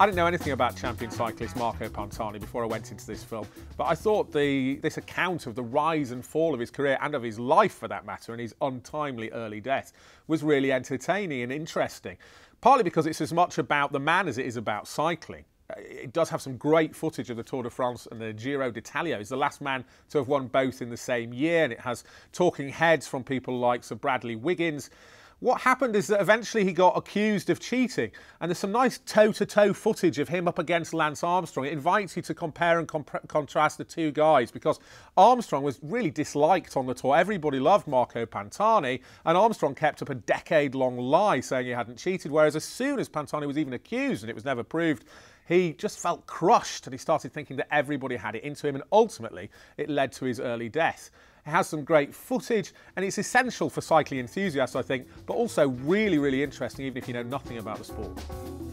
I didn't know anything about champion cyclist Marco Pantani before I went into this film, but I thought this account of the rise and fall of his career, and of his life for that matter, and his untimely early death, was really entertaining and interesting. Partly because it's as much about the man as it is about cycling. It does have some great footage of the Tour de France and the Giro d'Italia. He's the last man to have won both in the same year, and it has talking heads from people like Sir Bradley Wiggins. What happened is that eventually he got accused of cheating, and there's some nice toe-to-toe footage of him up against Lance Armstrong. It invites you to compare and contrast the two guys, because Armstrong was really disliked on the tour. Everybody loved Marco Pantani, and Armstrong kept up a decade-long lie saying he hadn't cheated, whereas as soon as Pantani was even accused, and it was never proved, he just felt crushed, and he started thinking that everybody had it into him, and ultimately it led to his early death. It has some great footage, and it's essential for cycling enthusiasts, I think, but also really, really interesting, even if you know nothing about the sport.